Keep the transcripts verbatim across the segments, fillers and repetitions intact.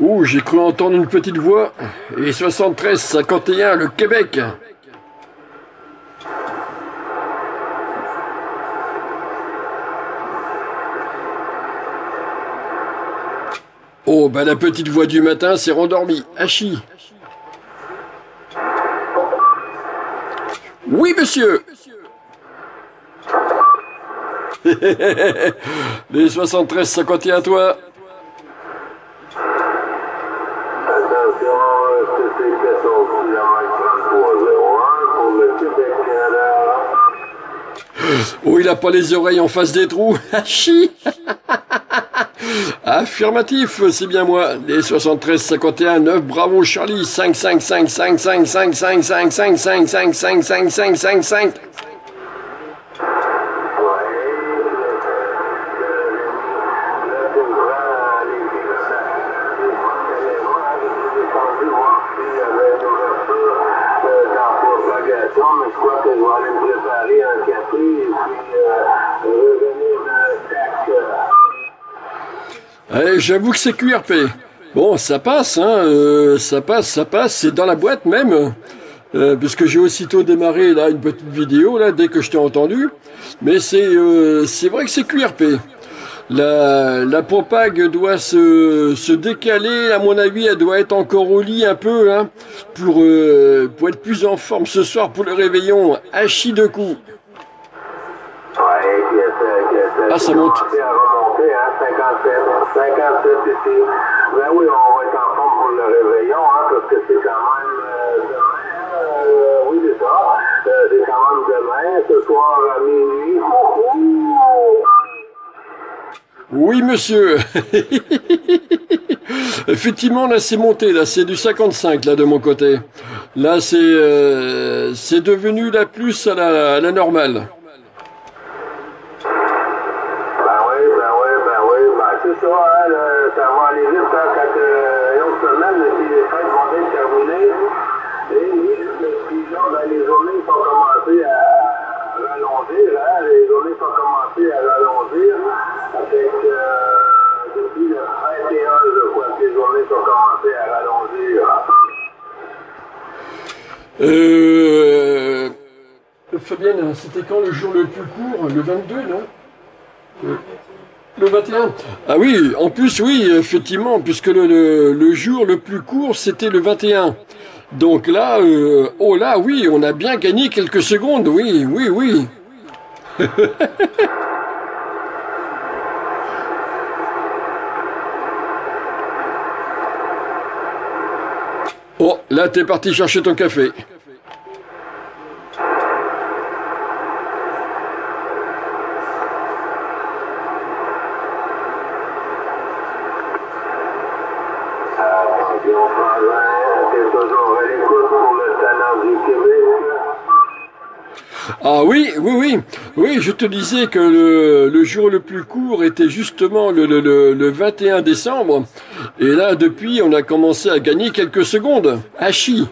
Ouh, j'ai cru entendre une petite voix. Et soixante-treize cinquante et un, le Québec. Oh, ben la petite voix du matin s'est rendormie. Hachi. Oui, monsieur. Les soixante-treize cinquante et un, toi. Oh, il a pas les oreilles en face des trous. Hachi. Affirmatif, c'est bien moi. Les soixante-treize cinquante et un neuf, bravo Charlie. cinq cinq cinq cinq cinq cinq cinq cinq cinq cinq cinq cinq cinq cinq cinq cinq cinq cinq cinq. J'avoue que c'est Q R P. Bon, ça passe, hein, euh, ça passe, ça passe. C'est dans la boîte même, euh, puisque j'ai aussitôt démarré là une petite vidéo là dès que je t'ai entendu. Mais c'est, euh, c'est vrai que c'est Q R P. La, la propague doit se, se décaler. À mon avis, elle doit être encore au lit un peu, hein, pour, euh, pour être plus en forme ce soir pour le réveillon. Hachi de coups. Ah, ça monte. cinquante-sept ici, ben oui, on va être en forme pour le réveillon, hein, parce que c'est quand même euh, demain, euh, oui, c'est ça, euh, c'est quand même demain, ce soir à minuit. Oui, monsieur. Effectivement, là, c'est monté, là, c'est du cinquante-cinq, là, de mon côté. Là, c'est euh, c'est devenu la plus à la, à la normale. Euh... Fabienne, c'était quand le jour le plus court? Le vingt-deux, non? euh... Le vingt et un. Ah oui, en plus, oui, effectivement, puisque le, le, le jour le plus court, c'était le vingt et un. Donc là, euh... oh là, oui, on a bien gagné quelques secondes, oui, oui, oui. Oh, là, t'es parti chercher ton café. Ah oui, oui, oui, oui, je te disais que le, le jour le plus court était justement le, le, le, le vingt et un décembre. Et là, depuis, on a commencé à gagner quelques secondes. Hachi.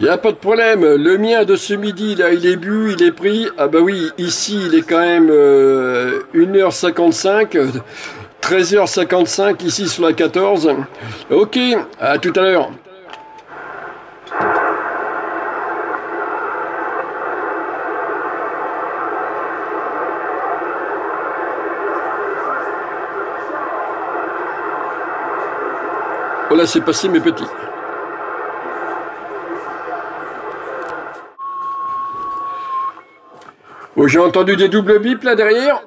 Il n'y a pas de problème, le mien de ce midi, là, il est bu, il est pris. Ah bah oui, ici, il est quand même euh, une heure cinquante-cinq, treize heures cinquante-cinq, ici sur la quatorze. Ok, à tout à l'heure. Voilà, c'est passé mes petits. Oh, j'ai entendu des doubles bips là derrière.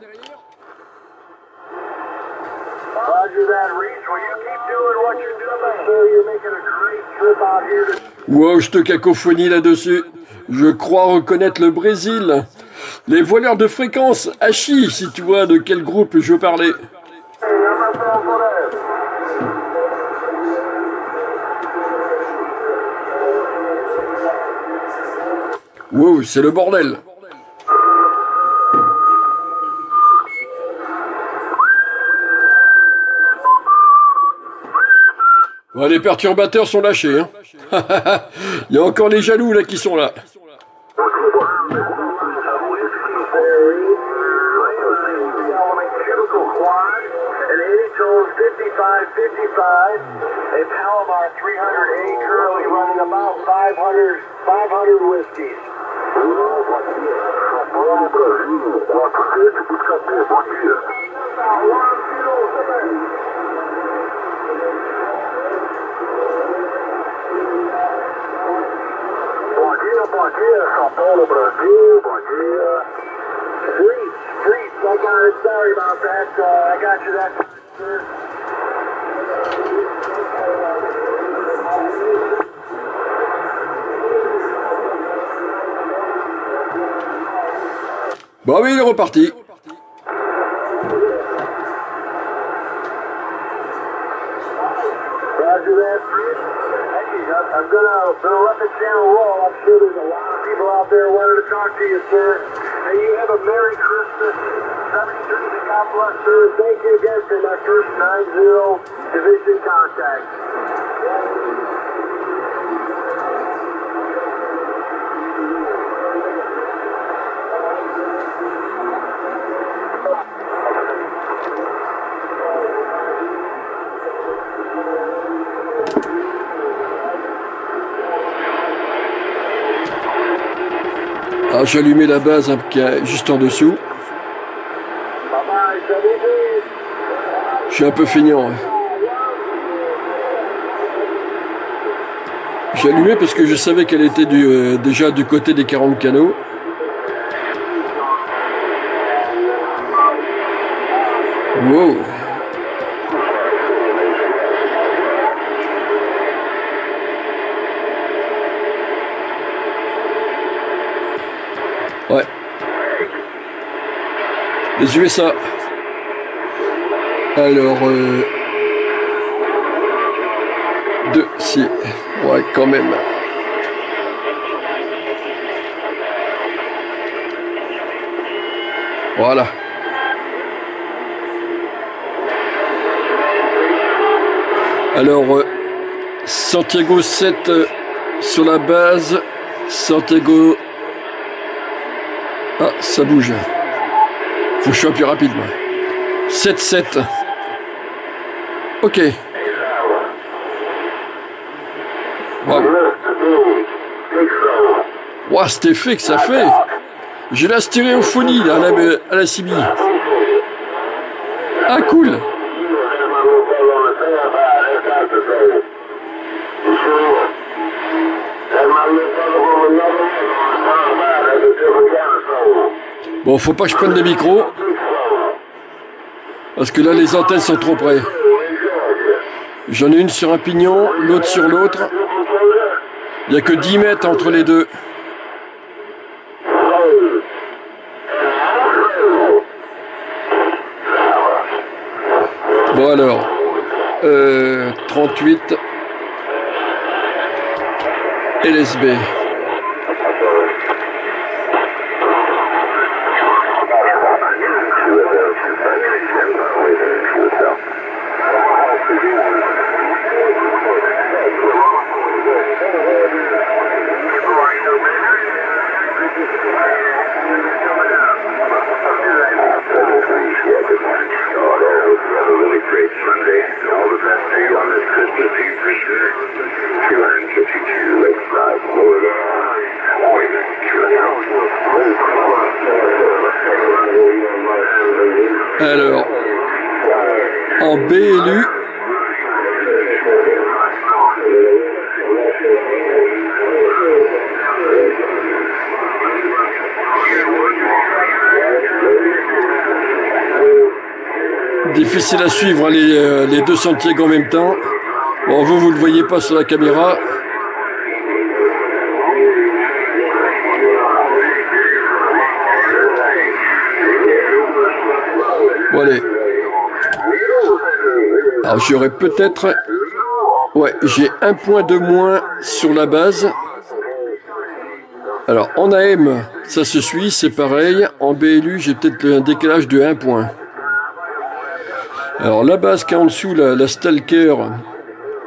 Wow, je te cacophonie là-dessus. Je crois reconnaître le Brésil. Les voleurs de fréquence, Hachi, si tu vois de quel groupe je parlais. Wow, c'est le bordel. Ouais, les perturbateurs sont lâchés, hein. Il y a encore les jaloux là qui sont là. Bom dia, São Paulo, Brasil, bom dia. Streets, streets, I got it, sorry about that, uh, I got you that time, sir. Bon oui, il est reparti. Roger that, I'm gonna, gonna let the channel roll. I'm sure there's a lot of people out there wanting to talk to you, sir. And you have a Merry Christmas. God bless, sir. Thank you again for my first nine zero division contact. Ah, j'ai allumé la base hein, qui est juste en dessous. Je suis un peu feignant. Hein. J'ai allumé parce que je savais qu'elle était du, euh, déjà du côté des quarante canaux. Wow. Les U S A. Alors, euh, deux, si, ouais, quand même. Voilà. Alors, euh, Santiago sept euh, sur la base. Santiago. Ah, ça bouge. Faut que je sois plus rapide, moi. sept sept. Ok. Waouh, wow, cet effet que ça fait. J'ai la stéréophonie là, à, la, à la Cibi. Ah, cool. Bon, faut pas que je prenne des micros, parce que là les antennes sont trop près. J'en ai une sur un pignon, l'autre sur l'autre. Il n'y a que dix mètres entre les deux. Bon alors, euh, trente-huit, L S B. Alors, en B L U, difficile à suivre les, euh, les deux Santiago en même temps. Bon, vous, vous ne le voyez pas sur la caméra. Bon, allez. Alors, j'aurais peut-être... Ouais, j'ai un point de moins sur la base. Alors, en A M, ça se suit, c'est pareil. En B L U, j'ai peut-être un décalage de un point. Alors, la base qui est en dessous, la, la Stalker...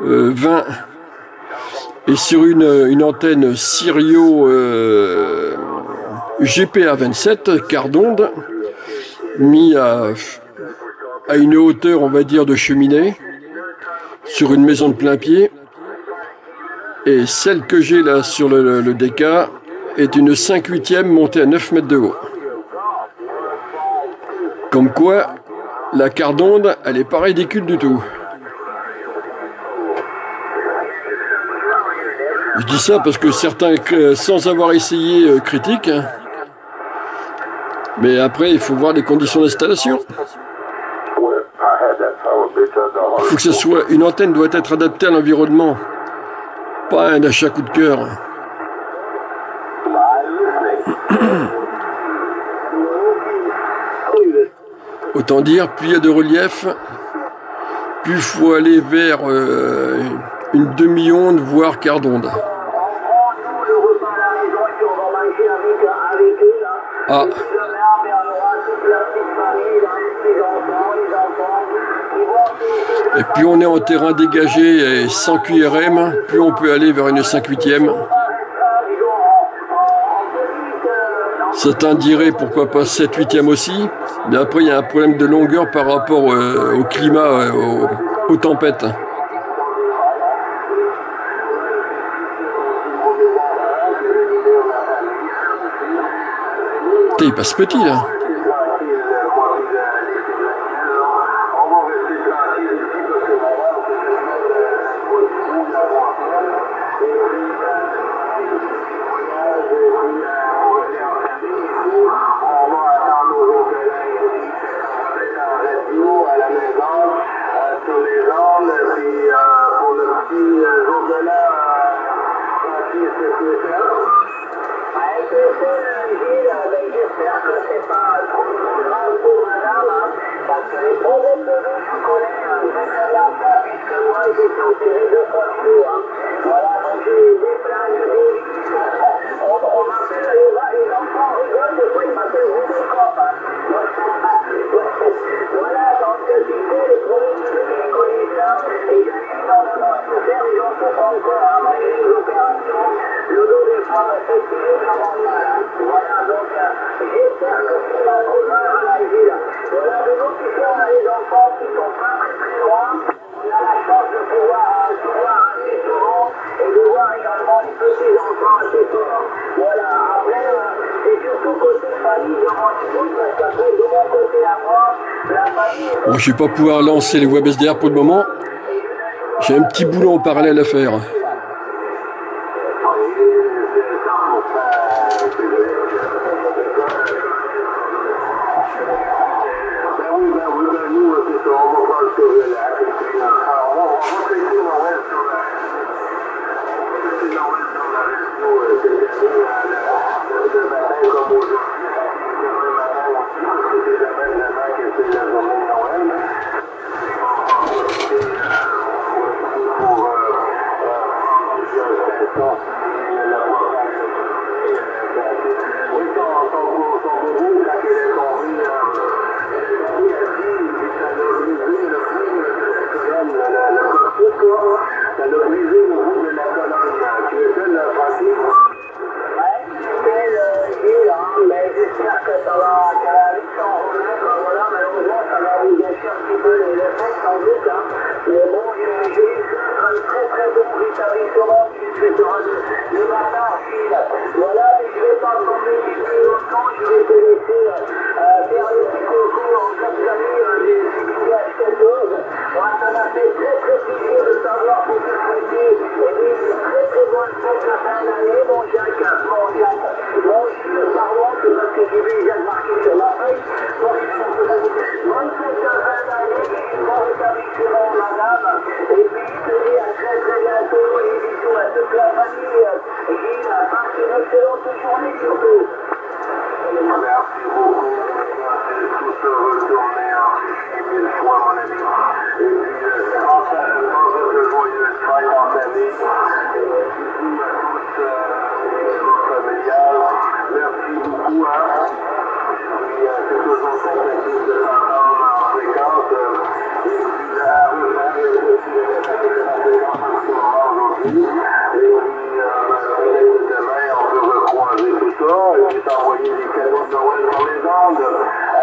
euh, vingt et sur une, une antenne Sirio euh, G P A vingt-sept, quart d'onde, mis à, à une hauteur, on va dire, de cheminée, sur une maison de plein pied. Et celle que j'ai là sur le, le, le D K est une cinq huitièmes montée à neuf mètres de haut. Comme quoi, la quart d'onde, elle n'est pas ridicule du tout. Je dis ça parce que certains, sans avoir essayé, critiquent. Mais après, il faut voir les conditions d'installation. Il faut que ce soit... Une antenne doit être adaptée à l'environnement. Pas un achat coup de cœur. Autant dire, plus il y a de relief, plus il faut aller vers euh, une demi-onde, voire quart d'onde. Ah. Et plus on est en terrain dégagé et sans Q R M, plus on peut aller vers une cinq huitièmes. Certains diraient pourquoi pas sept huitièmes aussi, mais après il y a un problème de longueur par rapport euh, au climat, euh, aux, aux tempêtes. T'es, il passe petit là. Bon, je ne vais pas pouvoir lancer les WebSDR pour le moment. J'ai un petit boulot en parallèle à faire.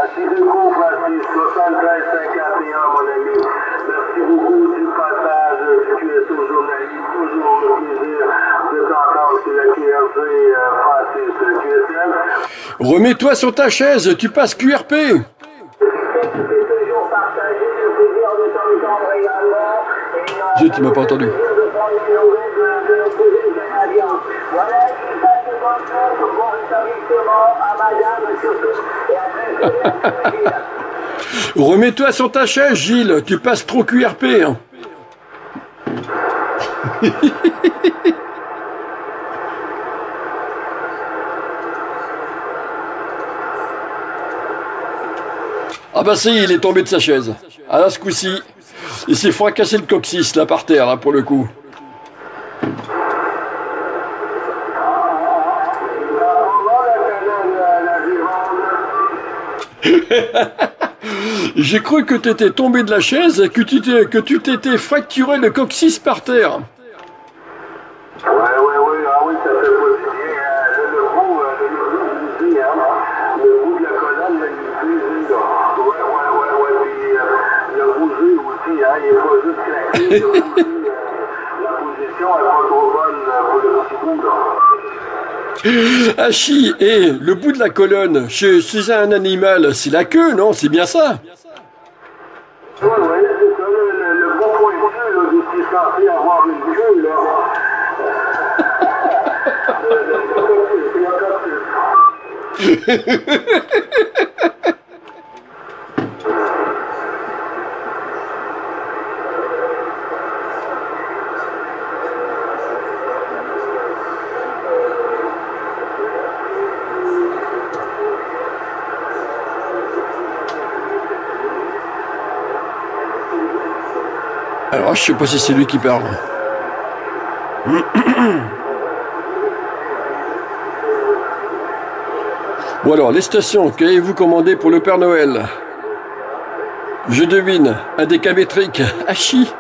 Merci beaucoup, Francis, soixante-treize cinquante et un, mon ami. Merci beaucoup du partage. Tu es au journaliste, toujours le plaisir de t'entendre sur la Q R P, Francis, Q S M. Remets-toi sur ta chaise, tu passes Q R P. Zut, il m'a pas entendu. Remets-toi sur ta chaise, Gilles, tu passes trop Q R P. Hein. Ah bah si, il est tombé de sa chaise. Ah là, ce coup-ci, il s'est fracassé le coccyx, là, par terre, là, pour le coup. J'ai cru que tu étais tombé de la chaise, que tu t'es, que tu t'étais fracturé le coccyx par terre. Ouais, ouais, ouais, ah oui, ça fait pas du bien. Le bout, le bout, hein, le bout de la colonne, là, il est brisé, là. Ouais, ouais, ouais, ouais, puis le rougé aussi, hein, il est pas juste craqué, le rougé, la position, elle est pas trop bonne pour le petit bout, là. Hachi, et le bout de la colonne, c'est un animal, c'est la queue, non? C'est bien ça? Oui, oui, c'est ça, le, le bon point de vue, c'est censé avoir une queue, là. Alors, je sais pas si c'est lui qui parle. Bon alors, les stations, qu'allez-vous commander pour le Père Noël? Je devine, un D K métrique, Hachi.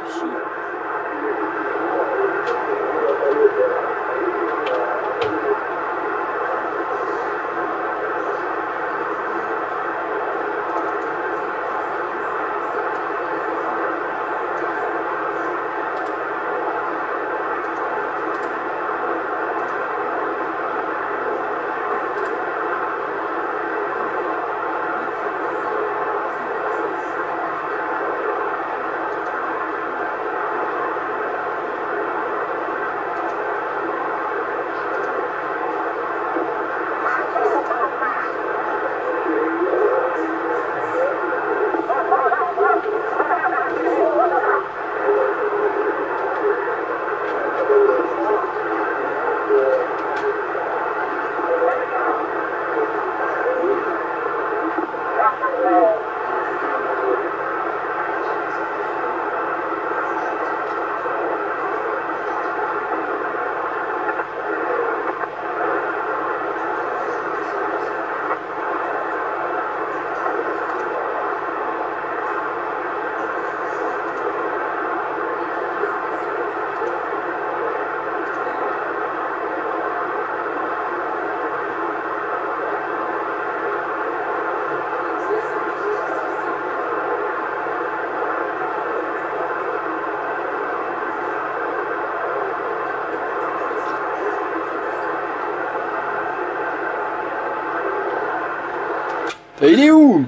Et il est où?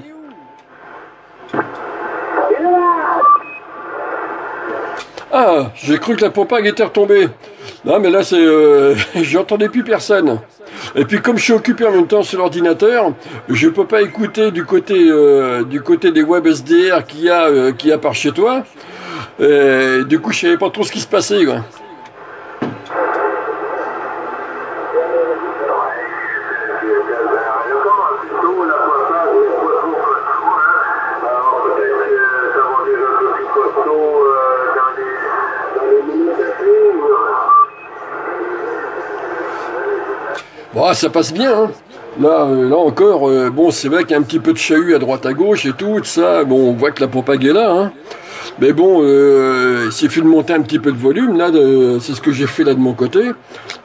Ah, j'ai cru que la propague était retombée. Non, mais là, c'est, euh, j'entendais plus personne. Et puis, comme je suis occupé en même temps sur l'ordinateur, je peux pas écouter du côté, euh, du côté des web S D R qu'il y a, euh, qu'il y a par chez toi. Et, du coup, je savais pas trop ce qui se passait, quoi. Ah, ça passe bien, hein. Là, euh, là encore, euh, bon, c'est vrai qu'il y a un petit peu de chahut à droite à gauche et tout, tout ça, bon, on voit que la propague est là, hein. Mais bon, euh, il suffit de monter un petit peu de volume, là, c'est ce que j'ai fait là de mon côté,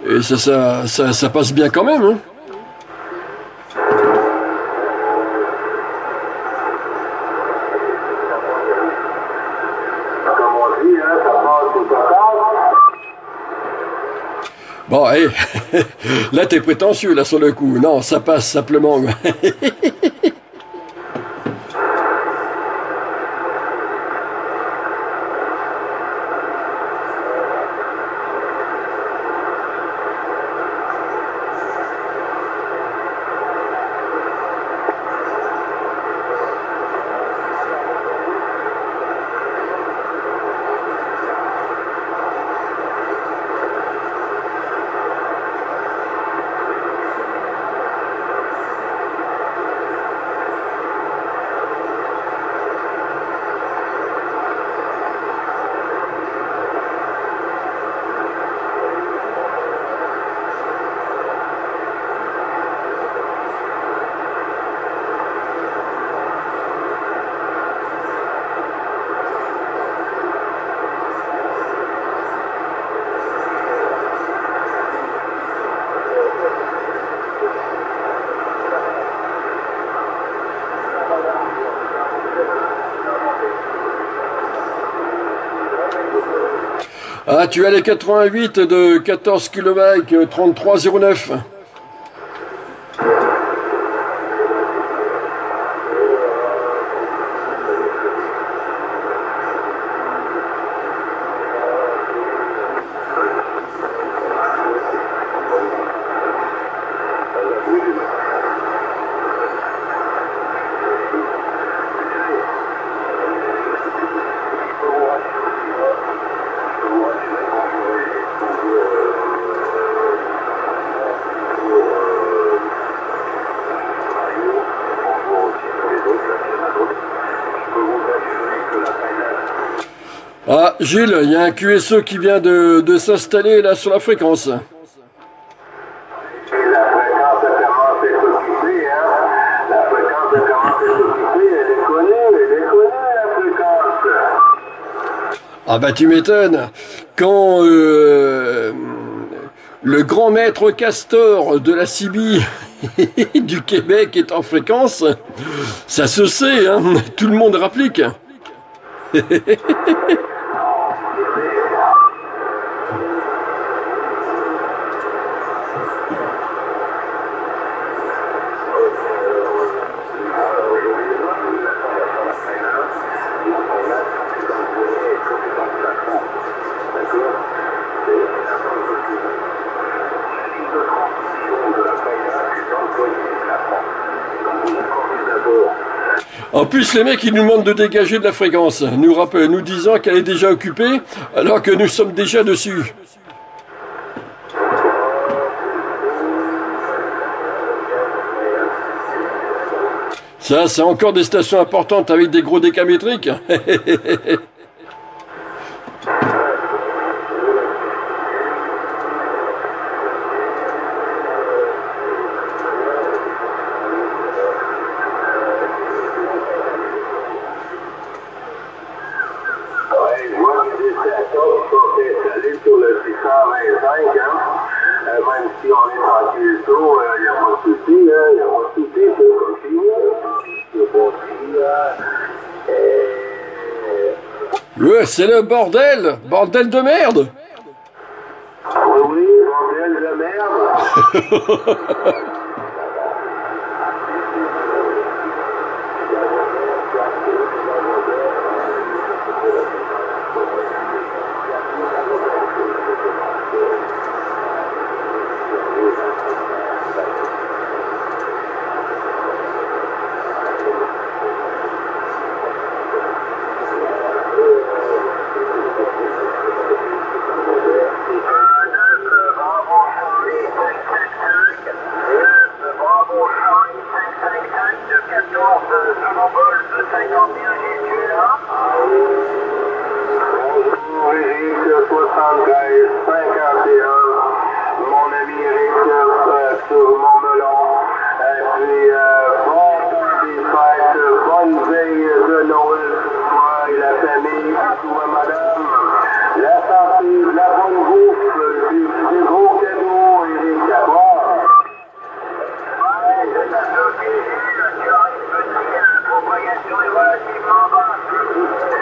et ça, ça, ça, ça passe bien quand même, hein. Bon, hey, là, t'es prétentieux, là, sur le coup. Non, ça passe simplement. Ah, tu as les quatre-vingt-huit de quatorze kilomètres, trente-trois zéro neuf. Gilles, il y a un Q S O qui vient de, de s'installer là sur la fréquence. Ah bah tu m'étonnes. Quand euh, le grand maître Castor de la Cibi du Québec est en fréquence, ça se sait, hein, tout le monde rapplique. En plus, les mecs, ils nous demandent de dégager de la fréquence, nous, rappel, nous disant qu'elle est déjà occupée, alors que nous sommes déjà dessus. Ça, c'est encore des stations importantes avec des gros décamétriques. C'est le bordel, bordel de merde. Oui, oui, bordel de merde.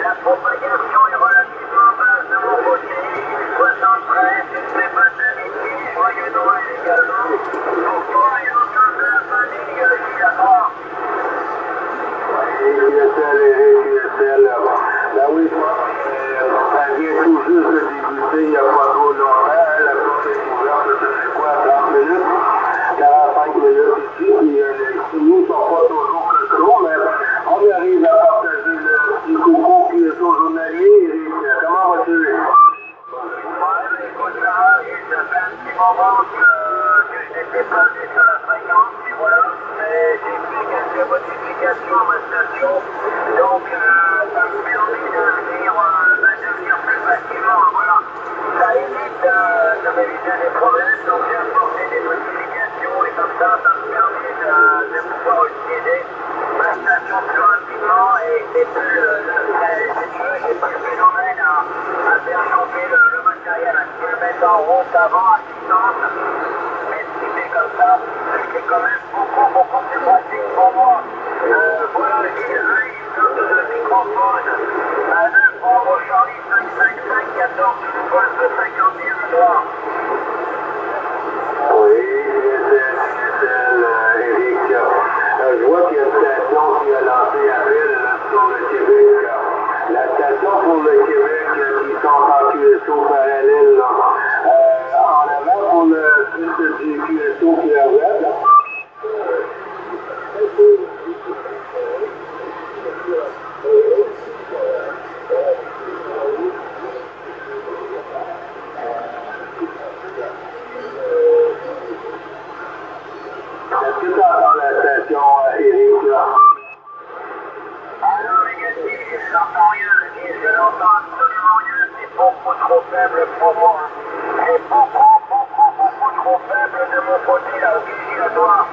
La propagation est relativement basse de mon côté, soixante-treize moment que, que je n'étais pas allé sur la cinquante, puis voilà, mais j'ai fait quelques modifications à ma station, donc euh, ça me permet de venir, euh, de venir plus facilement, voilà. Ça évite euh, de m'éviter des problèmes, donc j'ai apporté des modifications et comme ça, ça me permet de, de pouvoir utiliser ma station plus rapidement et c'est plus, j'ai plus le phénomène à, à faire chauffer le, le matériel, à le mettre en route avant, à distance, mais si c'est comme ça, c'est quand même beaucoup, beaucoup plus pratique pour moi. Euh, voilà, j'ai un sorte de microphone à neuf pour Charlie cinq cinq cinq quatorze, cinquante et un noirs. Oui, Gisèle, Gisèle, Eric, je vois qu'il y a une station qui a lancé à ville sur le Québec. La station pour le Québec qui sont en Q S O parallèle, là. Euh, en avant pour le plus du Q S O Q R M. Est-ce que tu entends la station, Eric, là? Ah non, négatif, je n'entends rien. Je n'entends absolument rien. C'est beaucoup trop faible pour moi. C'est beaucoup, beaucoup, beaucoup trop faible de mon côté, là, au vigile à toi.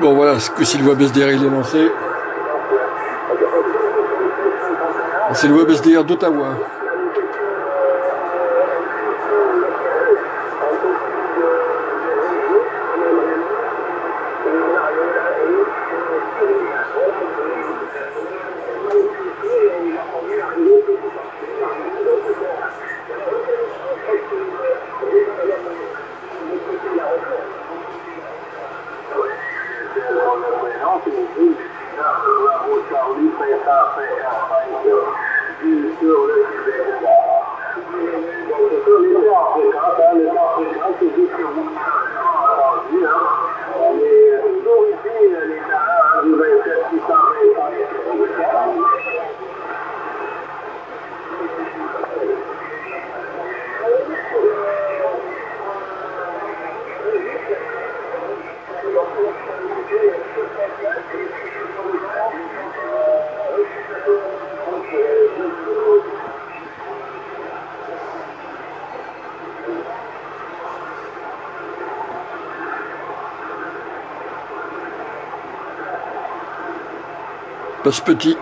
Bon voilà, ce que si le WebSDR il est lancé. C'est le WebSDR d'Ottawa. passe petit.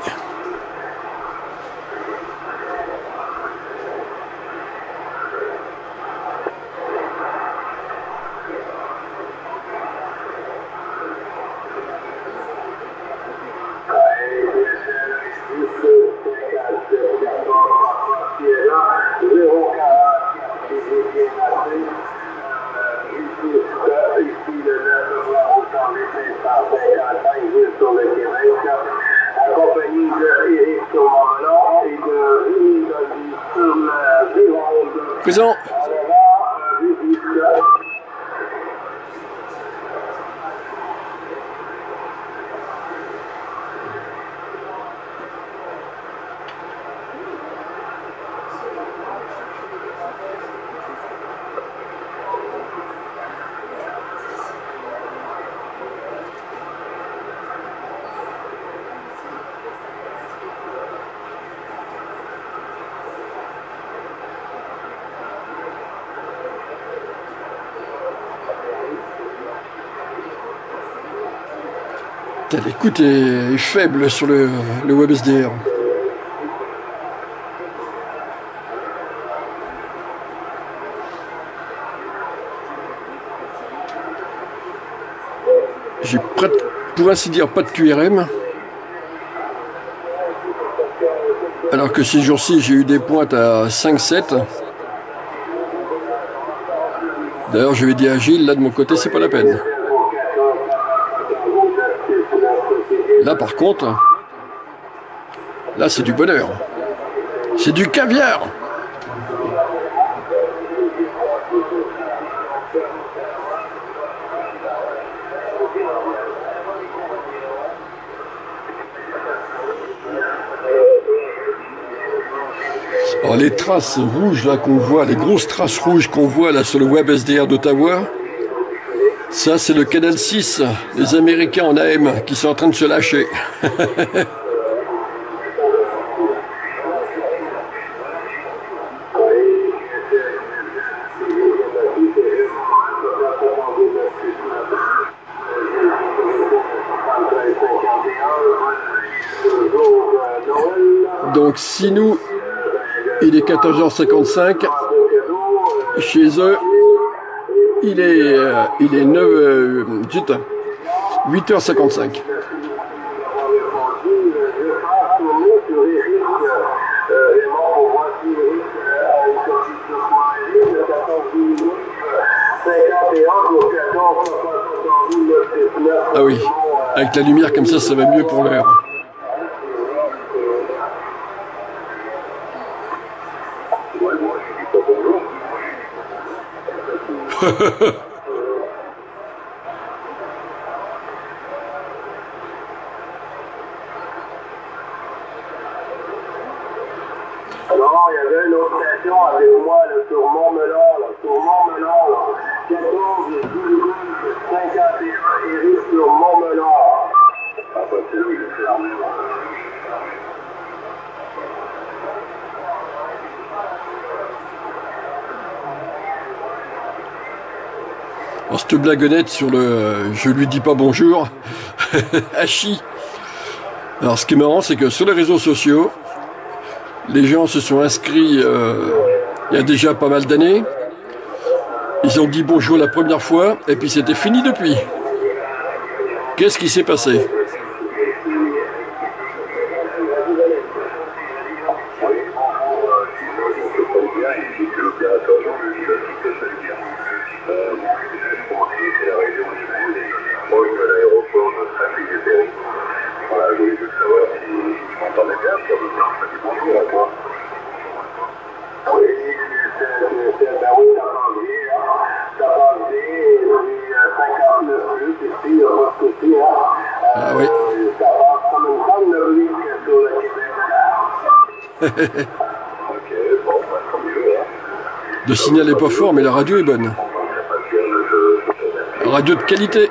Présent. L'écoute est faible sur le, le WebSDR. J'ai pour ainsi dire pas de Q R M. Alors que ces jours-ci, j'ai eu des pointes à cinq sept. D'ailleurs, je vais dire à Gilles, là de mon côté, c'est pas la peine. Là par contre, là c'est du bonheur, c'est du caviar. Alors les traces rouges là qu'on voit, les grosses traces rouges qu'on voit là sur le WebSDR d'Ottawa, ça, c'est le canal six, les Américains en A M qui sont en train de se lâcher. Donc, si nous, il est quatorze heures cinquante-cinq, chez eux, il est, euh, il est neuf, euh, huit heures cinquante-cinq. Ah oui, avec la lumière comme ça, ça va mieux pour l'heure. Alors, il y avait une autre station avec moi, le tourment melon, le tourment melon, quatorze, douze, cinquante et un, Eric tourment melon. Ah, parce que lui, il est fermé. Alors, cette blagonnette sur le euh, je lui dis pas bonjour, hachi. Alors, ce qui est marrant, c'est que sur les réseaux sociaux, les gens se sont inscrits euh, il y a déjà pas mal d'années. Ils ont dit bonjour la première fois, et puis c'était fini depuis. Qu'est-ce qui s'est passé? Le signal est pas fort, mais la radio est bonne. Radio de qualité.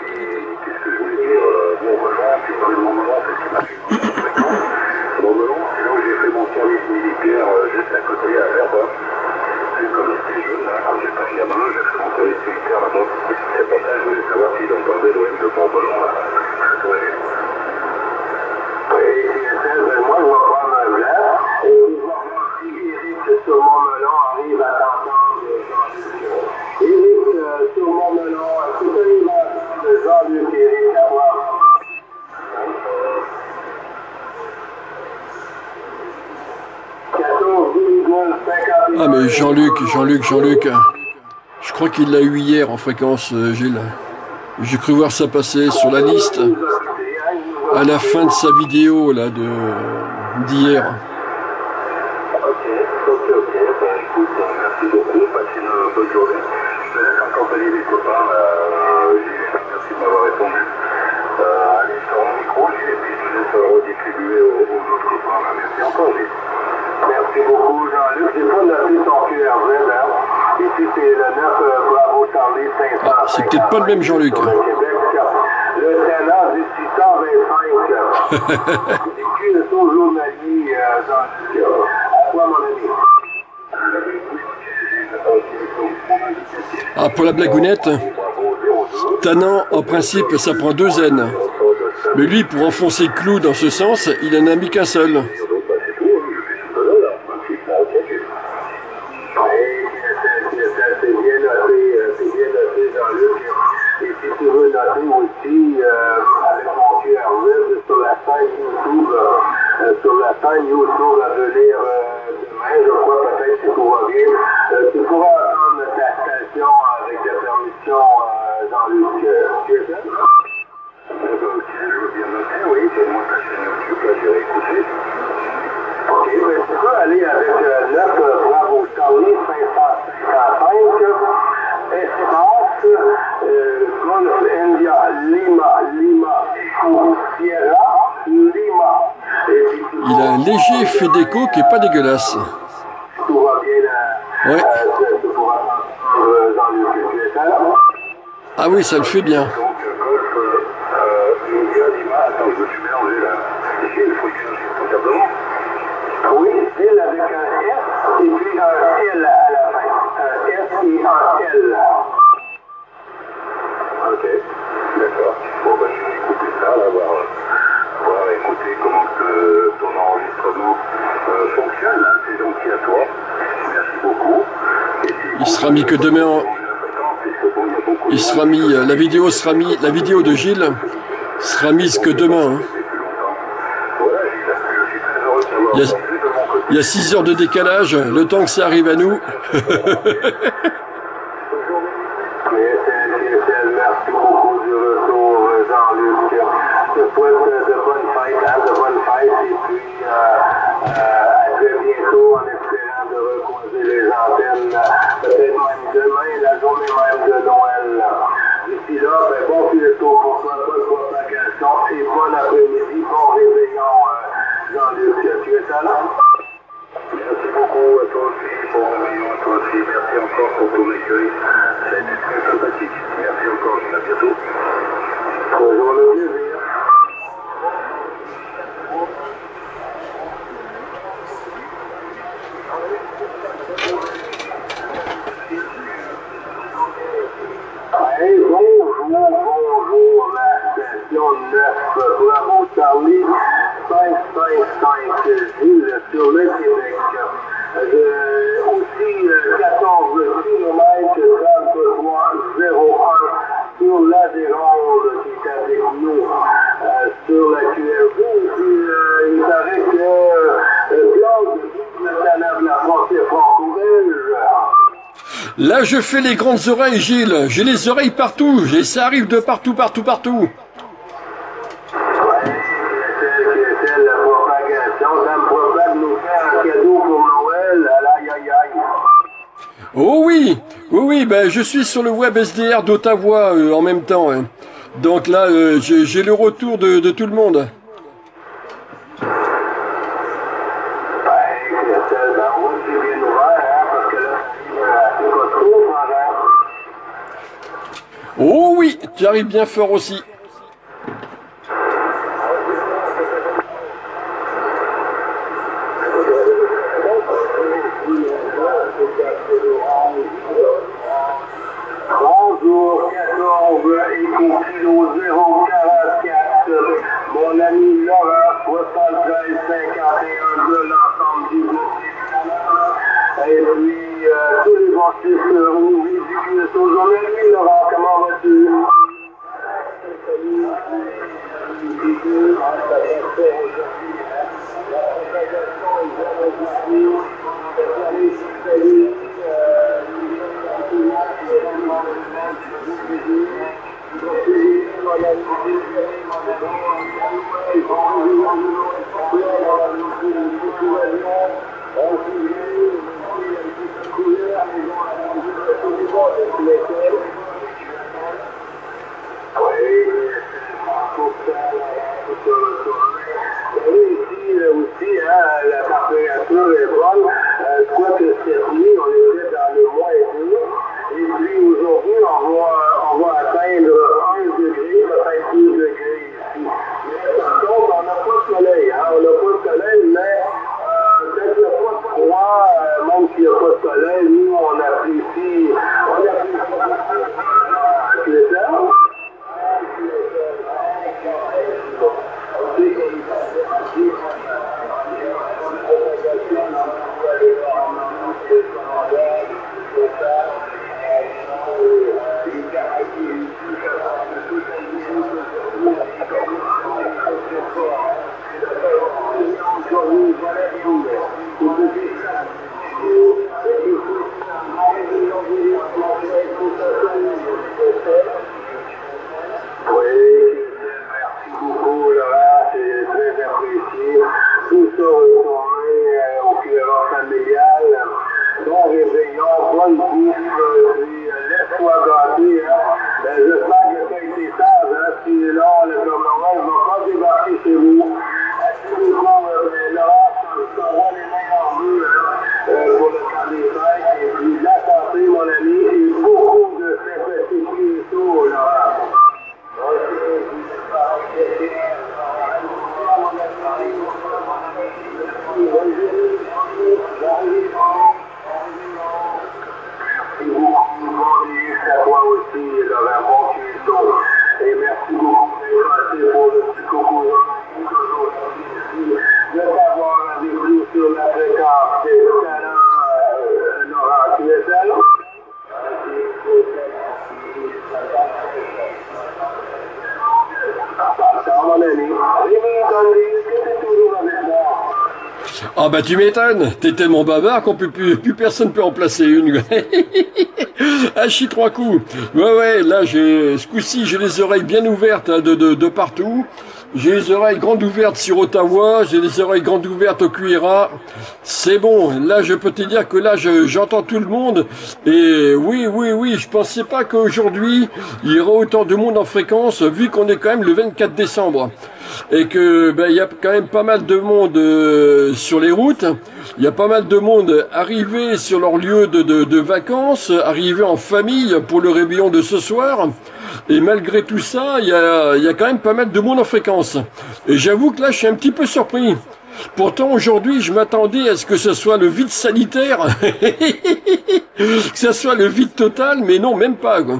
euh, Jean-Luc, Jean-Luc, Jean-Luc. Je crois qu'il l'a eu hier en fréquence, euh, Gilles. J'ai cru voir ça passer sur la liste à la fin de sa vidéo là de d'hier. Ah, c'est peut-être pas le même Jean-Luc. Le Tanards du six cent vingt-cinq. Du Q S O journalier dans le Cibi. À toi, mon ami. Ah, pour la blagounette, Tanan, en principe, ça prend deux N. Mais lui, pour enfoncer le clou dans ce sens, il en a mis qu'un seul. Déco qui est pas dégueulasse. Ouais. Ah oui, ça le fait bien. Il sera mis que demain. En... Il sera mis. La vidéo sera mis. La vidéo de Gilles sera mise que demain. Hein. Il y a six heures de décalage. Le temps que ça arrive à nous. Là, je fais les grandes oreilles, Gilles. J'ai les oreilles partout. Et ça arrive de partout, partout, partout. Oh oui, oui, oui. Ben, je suis sur le web S D R d'Ottawa euh, en même temps. Hein. Donc là, euh, j'ai le retour de, de tout le monde. Oh oui, tu arrives bien fort aussi. Bonjour, quatorze et zéro quarante-quatre, mon ami Laura, soixante-treize cinquante et un de l'ensemble du groupe. Et puis, euh, tous les artistes ont vu du Q S O aujourd'hui, Laura. Thank you. Ah bah tu m'étonnes, t'es tellement bavard qu'on peut plus, plus personne peut en placer une. Ah, chi trois coups. Ouais ouais, là j'ai ce coup-ci j'ai les oreilles bien ouvertes hein, de, de, de partout. J'ai les oreilles grandes ouvertes sur Ottawa, j'ai les oreilles grandes ouvertes au Q R A. C'est bon, là je peux te dire que là j'entends je, tout le monde. Et oui, oui, oui, je pensais pas qu'aujourd'hui il y aurait autant de monde en fréquence, vu qu'on est quand même le vingt-quatre décembre. Et que ben il y a quand même pas mal de monde euh, sur les routes, il y a pas mal de monde arrivé sur leur lieu de, de, de vacances, arrivé en famille pour le réveillon de ce soir. Et malgré tout ça, il y a, y a quand même pas mal de monde en fréquence. Et j'avoue que là, je suis un petit peu surpris. Pourtant, aujourd'hui, je m'attendais à ce que ce soit le vide sanitaire, que ce soit le vide total, mais non, même pas, quoi.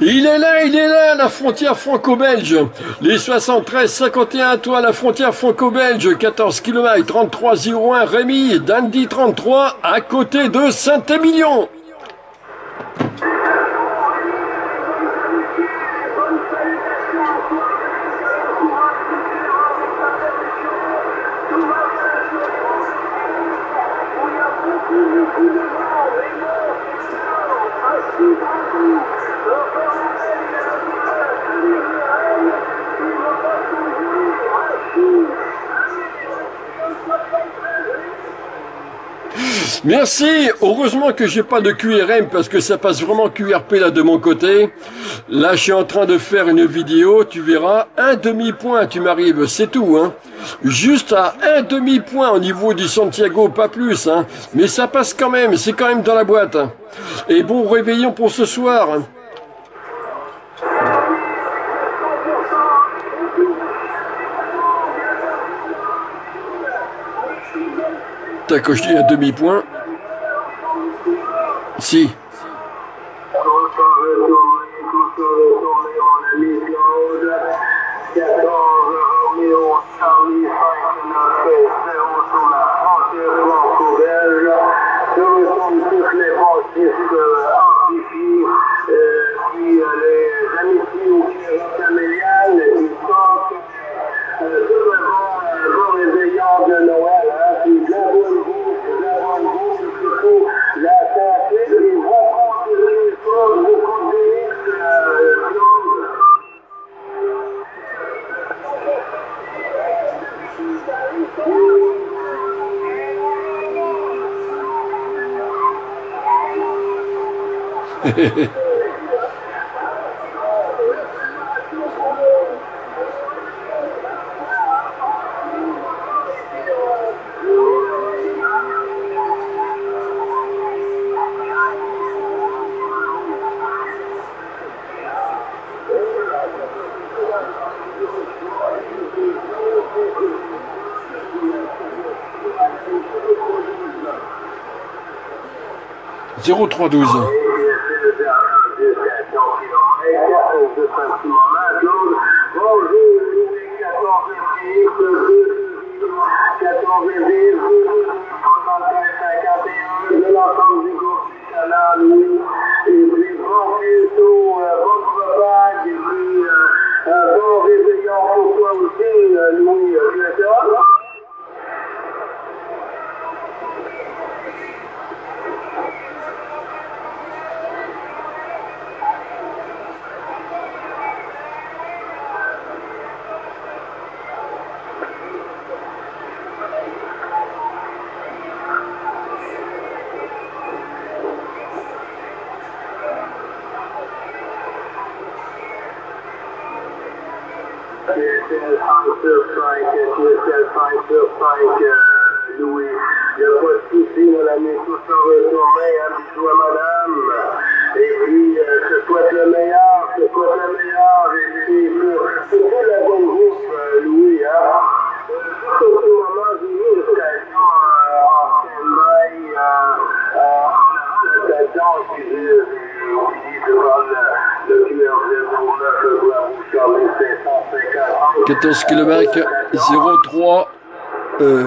Il est là, il est là, la frontière franco-belge. Les soixante-treize cinquante et un, toi, la frontière franco-belge, quatorze kilomètres, trente-trois zéro un, Rémy, Dundee trente-trois, à côté de Saint-Émilion. Merci. Heureusement que j'ai pas de Q R M parce que ça passe vraiment Q R P là de mon côté. Là, je suis en train de faire une vidéo. Tu verras un demi point. Tu m'arrives, c'est tout. Hein. Juste à un demi point au niveau du Santiago, pas plus. Hein. Mais ça passe quand même. C'est quand même dans la boîte. Hein. Et bon réveillon pour ce soir. Hein. T'as coché un demi-point. Si. zéro trois douze. quatorze kilomètres, zéro trois, euh...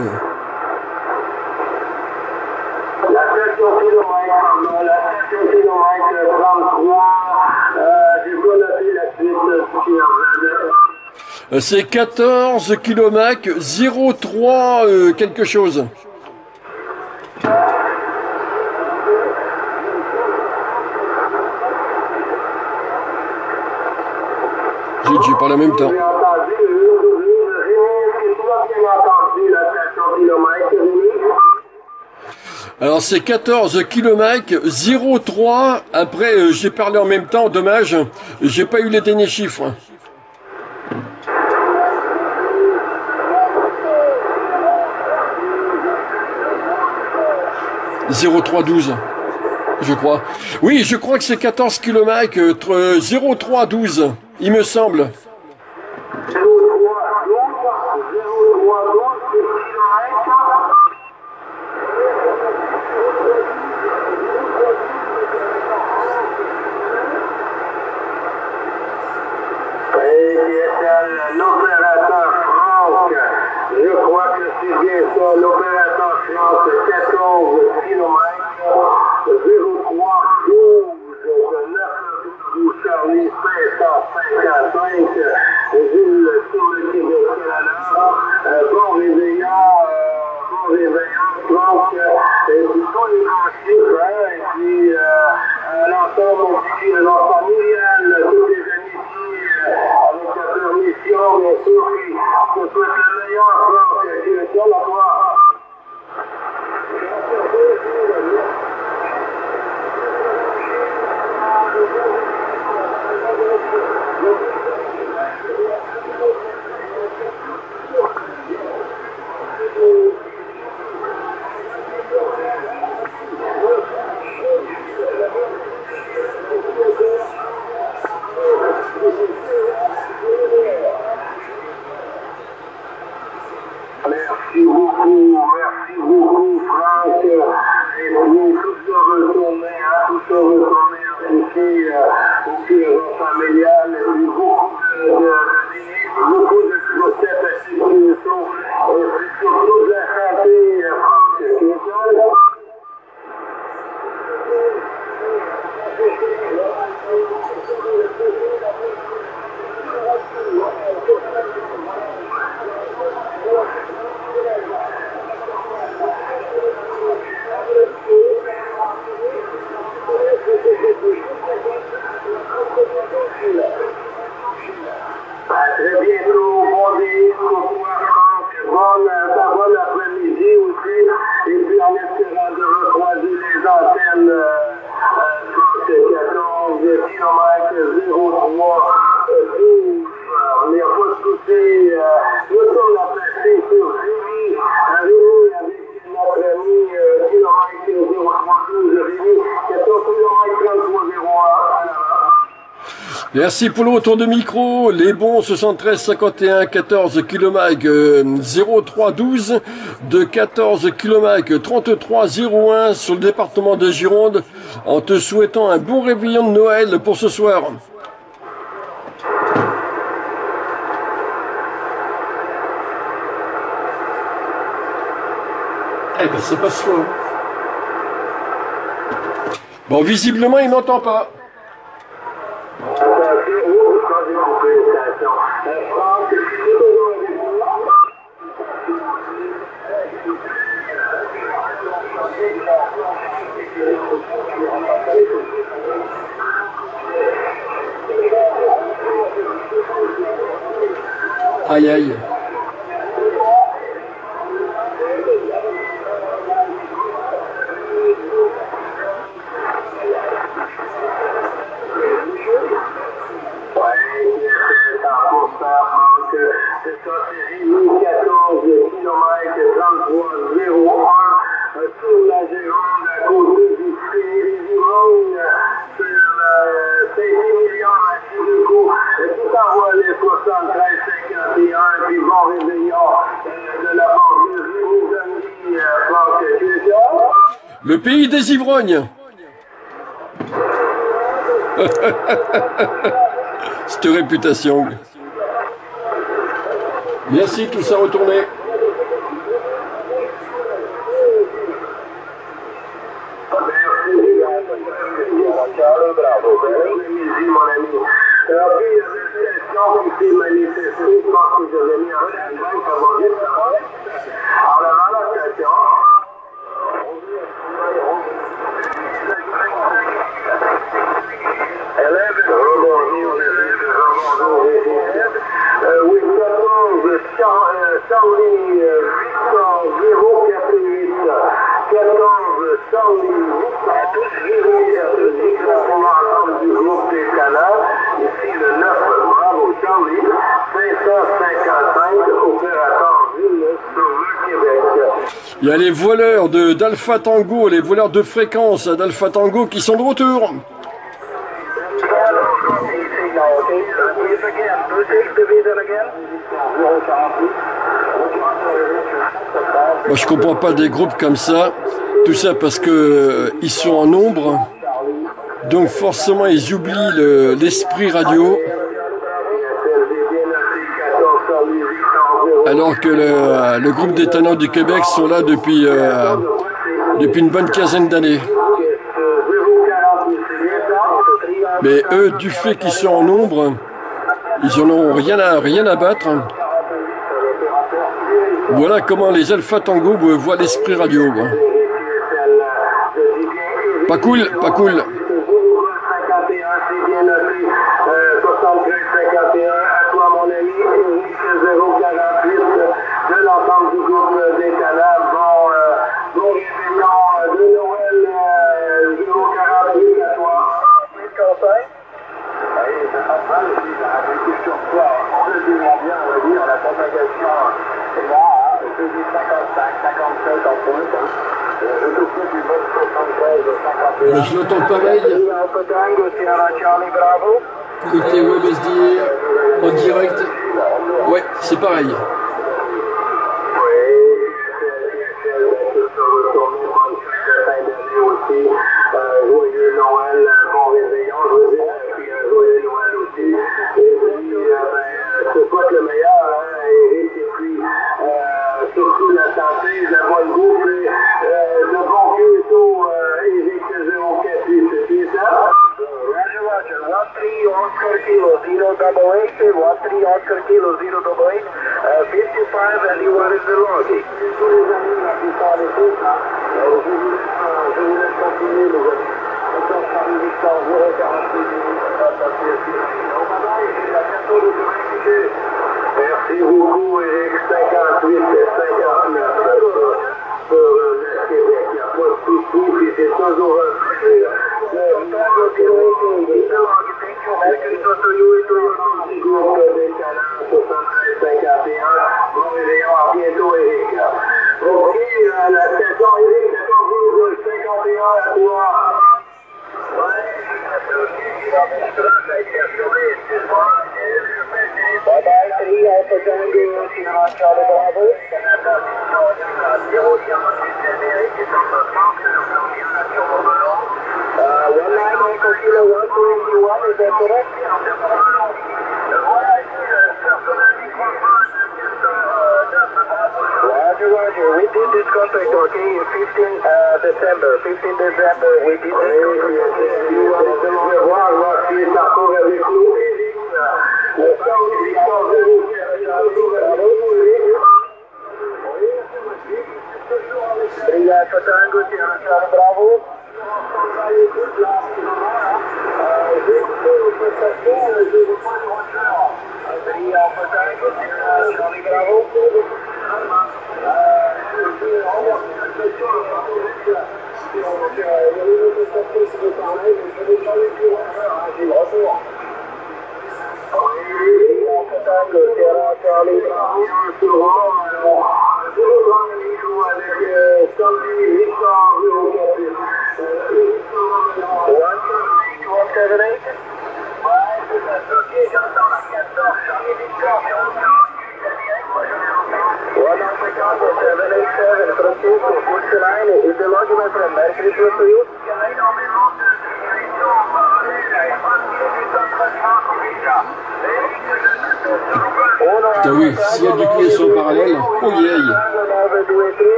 c'est quatorze kilomètres, zéro trois, euh, quelque chose. J'ai parlé en même temps. Alors c'est quatorze kilomètres, zéro trois, après euh, j'ai parlé en même temps, dommage, j'ai pas eu les derniers chiffres. zéro trois douze, je crois. Oui, je crois que c'est quatorze kilomètres, euh, zéro trois douze, il me semble. Thank you. kilomètre zéro trois douze. Il n'y a pas de souci. Nous sommes attaché sur Cibi, arrivé avec notre ami kilomètre zéro trois douze Rémi, quatorze kilomètres trente-trois zéro un. Merci pour le retour de micro. Les bons soixante-treize cinquante et un, quatorze kilomètres zéro trois douze de quatorze kilomètres trente-trois zéro un sur le département de Gironde, en te souhaitant un bon réveillon de Noël pour ce soir. Eh ben, c'est pas sûr. Bon, visiblement, il n'entend pas. Aïe, aïe. Le pays des ivrognes. Cette réputation. Merci, tout ça retourné. Il y a les voleurs d'Alpha Tango, les voleurs de fréquence d'Alpha Tango qui sont de retour. Moi, je comprends pas des groupes comme ça. Tout ça parce que euh, ils sont en nombre. Donc forcément, ils oublient le, l'esprit radio. Alors que le, le groupe des Tanards du Québec sont là depuis, euh, depuis une bonne quinzaine d'années. Mais eux, du fait qu'ils sont en nombre, ils n'en ont rien à, rien à battre. Voilà comment les Alpha Tango voient l'esprit radio. Quoi. Pas cool, pas cool. Je l'entends pareil. Côté WebSDR, en direct. Ouais, c'est pareil. Québec, il n'y a pas de soucis, puis c'est toujours un truc.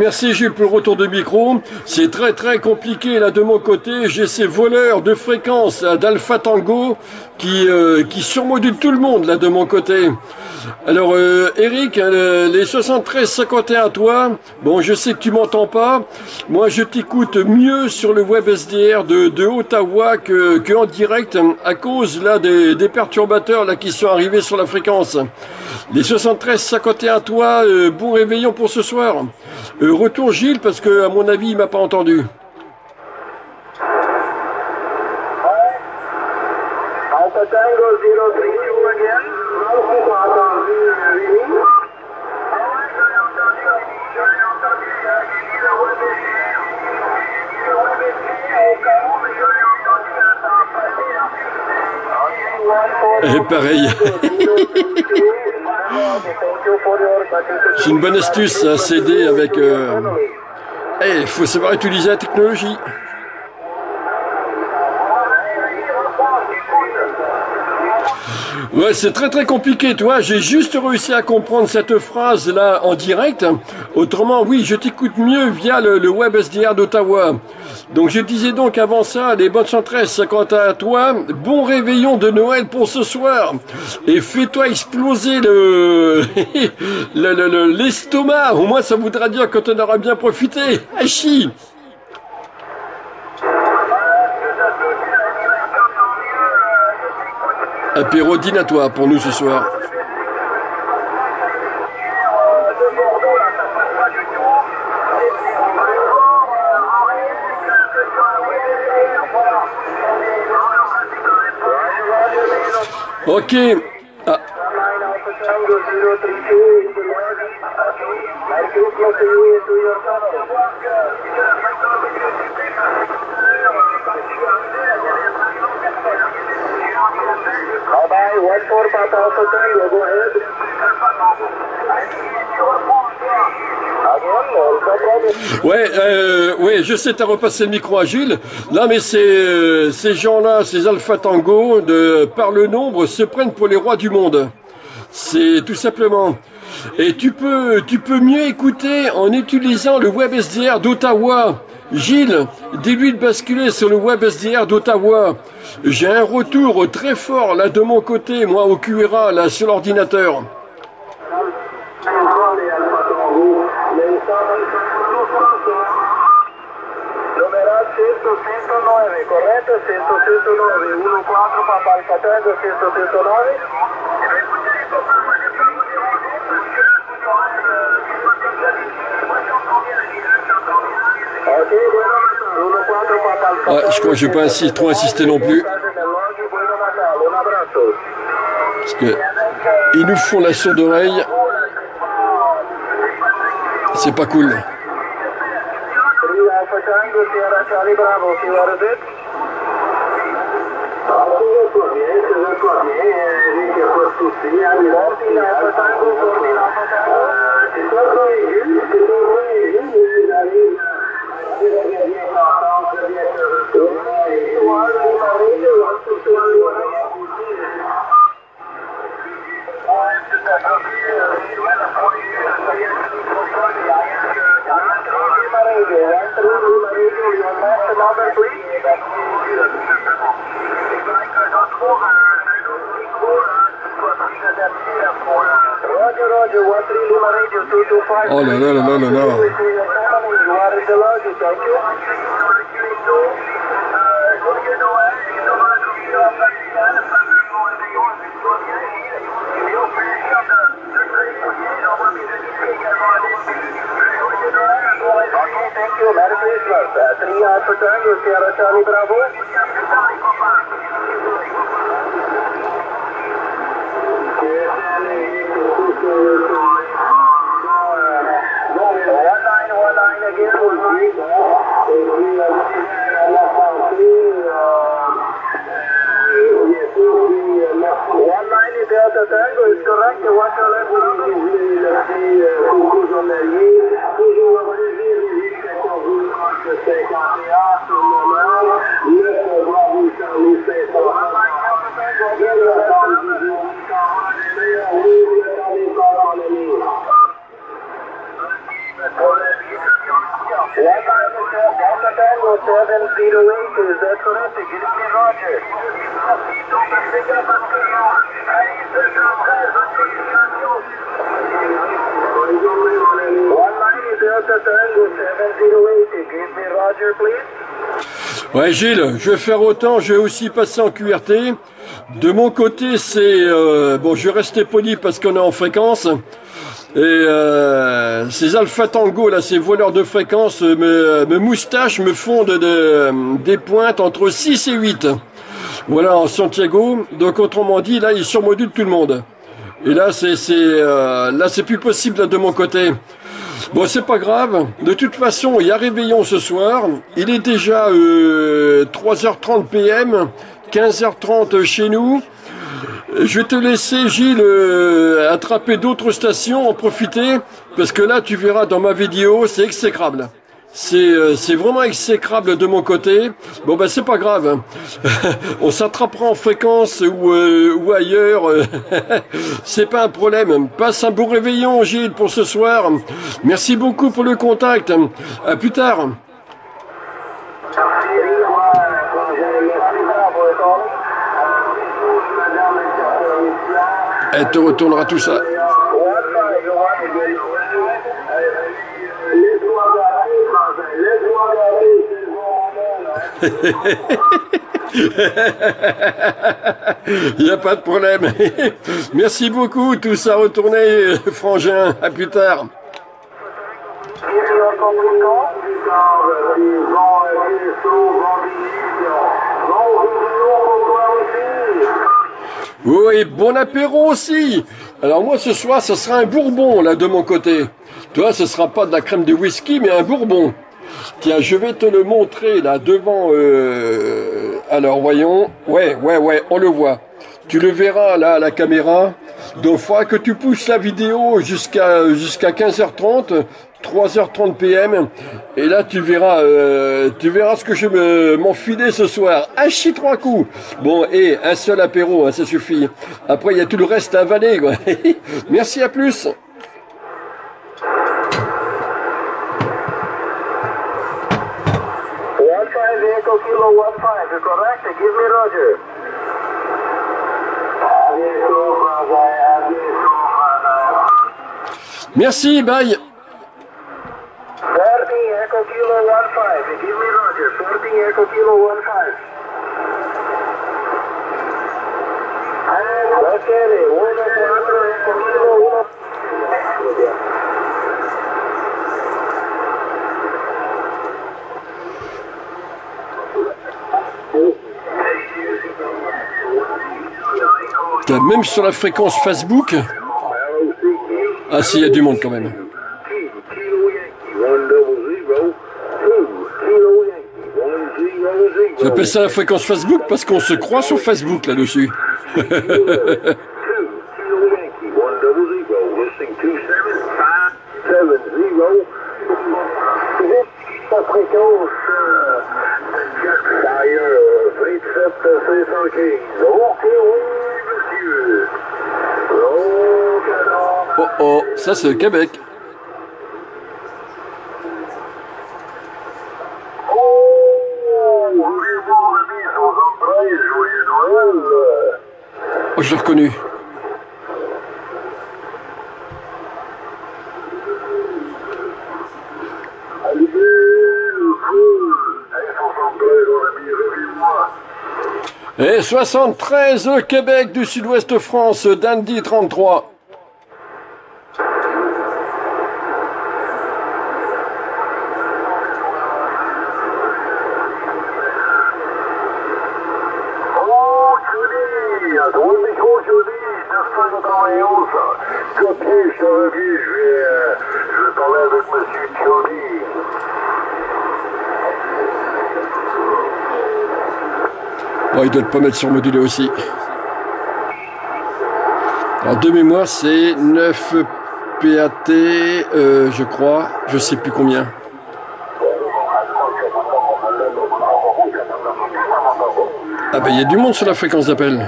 Merci Jules pour le retour de micro, c'est très très compliqué là de mon côté, j'ai ces voleurs de fréquence d'Alpha Tango qui, euh, qui surmodulent tout le monde là de mon côté. Alors euh, Eric, euh, les soixante-treize cinquante et un toi, bon je sais que tu m'entends pas, moi je t'écoute mieux sur le web S D R de, de Ottawa que, que en direct à cause là des, des perturbateurs là qui sont arrivés sur la fréquence. Les soixante-treize cinquante et un toi, euh, bon réveillon pour ce soir. Euh, retour Gilles, parce que à mon avis, il m'a pas entendu. Et pareil. C'est une bonne astuce, un C D avec... Il euh... hey, faut savoir utiliser la technologie. Ouais, c'est très très compliqué, tu vois. J'ai juste réussi à comprendre cette phrase là en direct. Autrement, oui, je t'écoute mieux via le, le WebSDR d'Ottawa. Donc je disais donc avant ça, les bonnes chanteresses, quant à toi, bon réveillon de Noël pour ce soir. Et fais-toi exploser le l'estomac. Le, le, le, Au moins ça voudra dire que tu en auras bien profité. Hachi. Apéro dînatoire pour nous ce soir. Ok. Ah. Ouais, euh, ouais, je sais, t'as repassé le micro à Gilles. Là, mais c'est, euh, ces gens-là, ces Alpha Tango, de, par le nombre, se prennent pour les rois du monde. C'est tout simplement. Et tu peux, tu peux mieux écouter en utilisant le WebSDR d'Ottawa. Gilles, dis-lui de basculer sur le WebSDR d'Ottawa. J'ai un retour très fort là de mon côté, moi au Q R A, là sur l'ordinateur. Ah, je crois que je ne vais pas insister, trop insister non plus. Parce que ils nous font la sourde oreille. C'est pas cool. Oh là là là là là là. Ouais Gilles, je vais faire autant, je vais aussi passer en Q R T. De mon côté, c'est... Euh, bon, je vais rester poli parce qu'on est en fréquence. Et euh, ces Alpha Tango, là, ces voleurs de fréquence, me, me moustaches me font de, de, des pointes entre six et huit. Voilà, en Santiago. Donc autrement dit, là, ils surmodulent tout le monde. Et là, c'est euh, là, c'est plus possible là, de mon côté. Bon, c'est pas grave. De toute façon, il y a réveillon ce soir. Il est déjà euh, trois heures trente P M, quinze heures trente chez nous. Je vais te laisser, Gilles, euh, attraper d'autres stations, en profiter, parce que là, tu verras dans ma vidéo, c'est exécrable. C'est euh, vraiment exécrable de mon côté. Bon, ben, c'est pas grave. Hein. On s'attrapera en fréquence ou, euh, ou ailleurs. C'est pas un problème. Passe un beau réveillon, Gilles, pour ce soir. Merci beaucoup pour le contact. À plus tard. Elle te retournera tout ça. Il n'y a pas de problème. Merci beaucoup, tout ça retourné, Frangin. À plus tard. Oui, bon apéro aussi. Alors moi ce soir, ce sera un bourbon là de mon côté. Tu vois, ce sera pas de la crème de whisky, mais un bourbon. Tiens, je vais te le montrer là devant. Euh... Alors voyons. Ouais, ouais, ouais, on le voit. Tu le verras là à la caméra. Donc il faudra que tu pousses la vidéo jusqu'à jusqu'à quinze heures trente, trois heures trente p m Et là tu verras, euh, tu verras ce que je vais m'enfiler ce soir. Un chi trois coups. Bon, et un seul apéro, hein, ça suffit. Après il y a tout le reste à avaler, quoi. Merci, à plus. Merci, bye. Même sur la fréquence Facebook. Ah si, il y a du monde quand même. J'appelle ça la fréquence Facebook parce qu'on se croit sur Facebook là-dessus. Oh oh, ça c'est le Québec. Oh, je l'ai reconnu. Et soixante-treize, Québec du Sud-Ouest France, Dundee trente-trois. Oh, ils doivent pas mettre sur modulé aussi. Alors de mémoire c'est neuf P A T, euh, je crois, je sais plus combien. Ah ben il y a du monde sur la fréquence d'appel.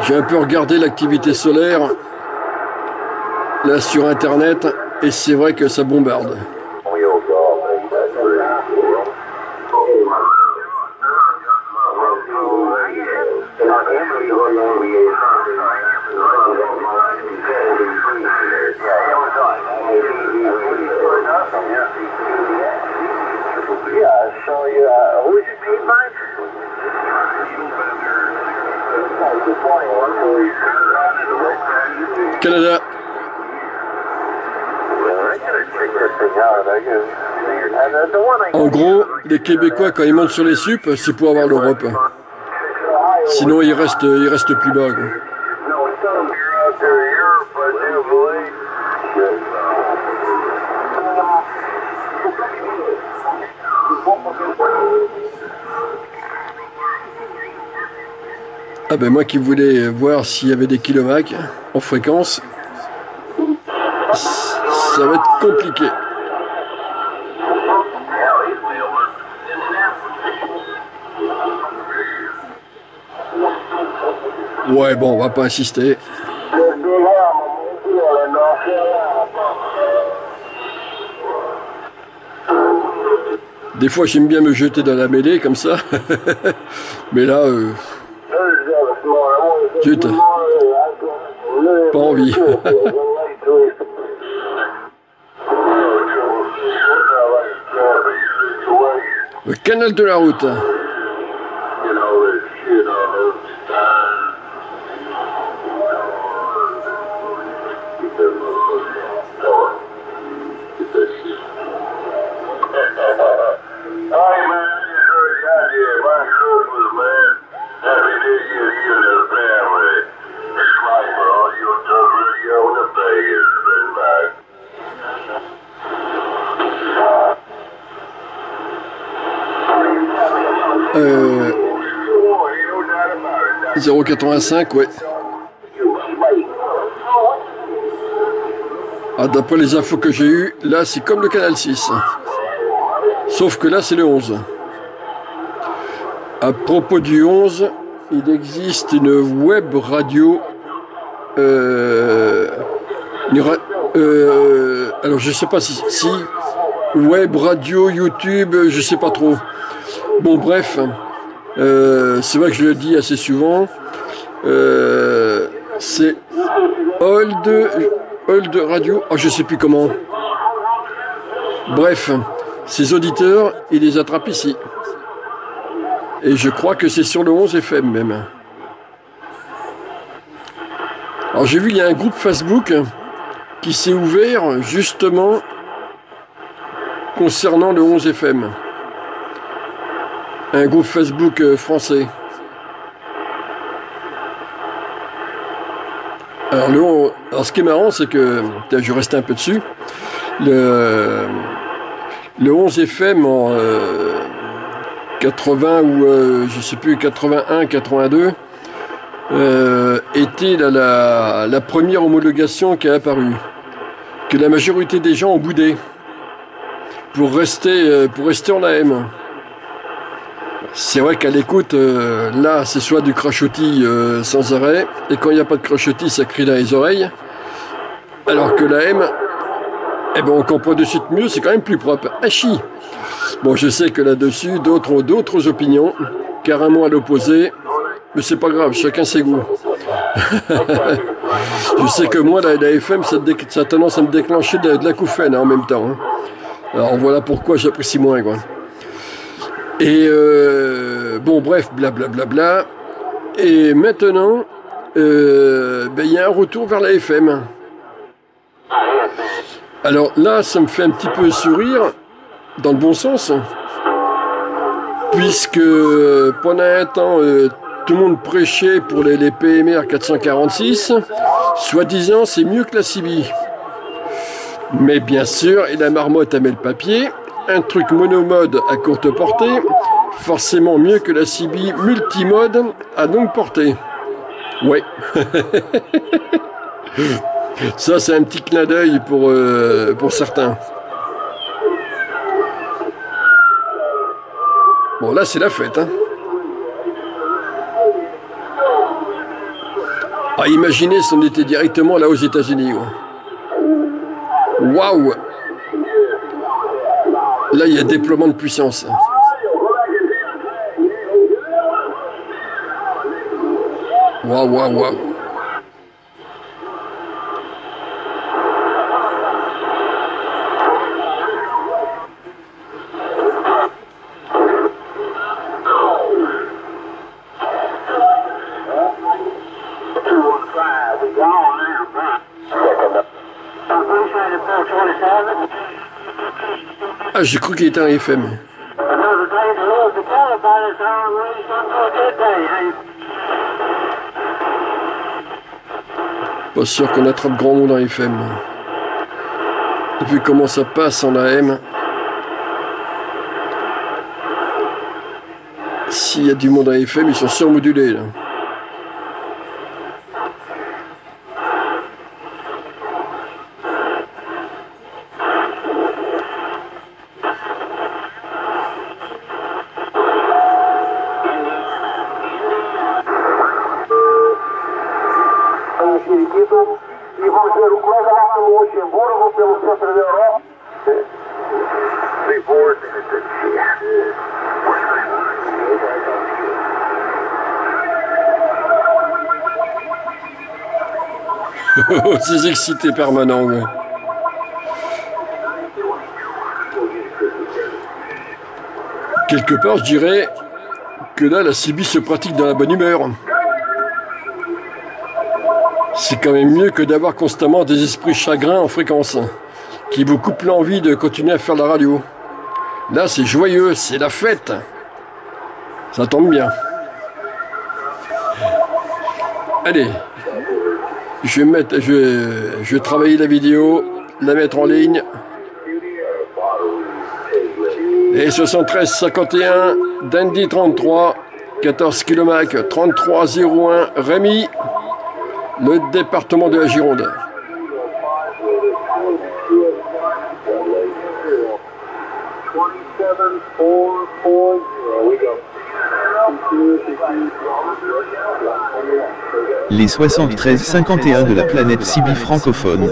J'ai un peu regardé l'activité solaire là sur internet. Et c'est vrai que ça bombarde. Canada. En gros, les Québécois, quand ils montent sur les sup, c'est pour avoir l'Europe. Sinon, ils restent, ils restent plus bas. Quoi. Ah ben moi qui voulais voir s'il y avait des kilovacs en fréquence, ça va être compliqué. Ouais bon, on va pas insister. Des fois j'aime bien me jeter dans la mêlée comme ça, mais là, euh... zut, pas envie. Le canal de la route. Euh, zéro virgule quatre-vingt-cinq, ouais. Ah, d'après les infos que j'ai eues, là c'est comme le canal six. Sauf que là c'est le onze. À propos du onze, il existe une web radio. Euh, une ra euh, alors je sais pas si, si. Web radio, YouTube, je sais pas trop. Bon bref, euh, c'est vrai que je le dis assez souvent, euh, c'est Old, Old Radio, oh, je sais plus comment. Bref, ces auditeurs, ils les attrapent ici. Et je crois que c'est sur le onze F M même. Alors j'ai vu, il y a un groupe Facebook qui s'est ouvert justement concernant le onze F M. Un groupe Facebook français. Alors, le, alors ce qui est marrant, c'est que, je reste un peu dessus, le, le onze F M en euh, quatre-vingts ou euh, je sais plus, quatre-vingt-un, quatre-vingt-deux, euh, était la, la, la première homologation qui a apparu, que la majorité des gens ont boudé pour rester, pour rester en A M. C'est vrai qu'à l'écoute, euh, là, c'est soit du crachotis euh, sans arrêt, et quand il n'y a pas de crachotis, ça crie dans les oreilles. Alors que la M, eh ben, on comprend de suite mieux, c'est quand même plus propre. Hachi. Bon, je sais que là-dessus, d'autres ont d'autres opinions, carrément à l'opposé, mais c'est pas grave, chacun ses goûts. Je sais que moi, la, la F M, ça, ça a tendance à me déclencher de, de la couffaine hein, en même temps. Hein. Alors voilà pourquoi j'apprécie moins, quoi. Et euh, bon bref, blablabla. Bla, bla. Et maintenant, euh, ben, y a un retour vers la F M. Alors là, ça me fait un petit peu sourire, dans le bon sens, puisque pendant un temps, euh, tout le monde prêchait pour les, les P M R quatre cent quarante-six, soi-disant c'est mieux que la Cibi. Mais bien sûr, et la marmotte a mis le papier. Un truc monomode à courte portée, forcément mieux que la Cibi multimode à longue portée. Ouais. Ça, c'est un petit clin d'œil pour, euh, pour certains. Bon, là, c'est la fête. Hein. Ah, imaginez si on était directement là aux États-Unis. Waouh! Là, il y a déploiement de puissance. Waouh, waouh, waouh. Ah, j'ai cru qu'il était en F M. Pas sûr qu'on attrape grand monde en F M. Vu comment ça passe en A M. S'il y a du monde en F M, ils sont surmodulés là. дорого было все тренировок. C'est excité permanent. Mais. Quelque part, je dirais que là, la Cibi se pratique dans la bonne humeur. C'est quand même mieux que d'avoir constamment des esprits chagrins en fréquence, qui vous coupent l'envie de continuer à faire la radio. Là, c'est joyeux, c'est la fête. Ça tombe bien. Allez. Je vais, mettre, je, vais, je vais travailler la vidéo, la mettre en ligne. Et soixante-treize cinquante et un, Dundee trente-trois, quatorze kilomètres, trente-trois zéro un, Rémy, le département de la Gironde. Les soixante-treize cinquante et un de la planète Cibi francophone.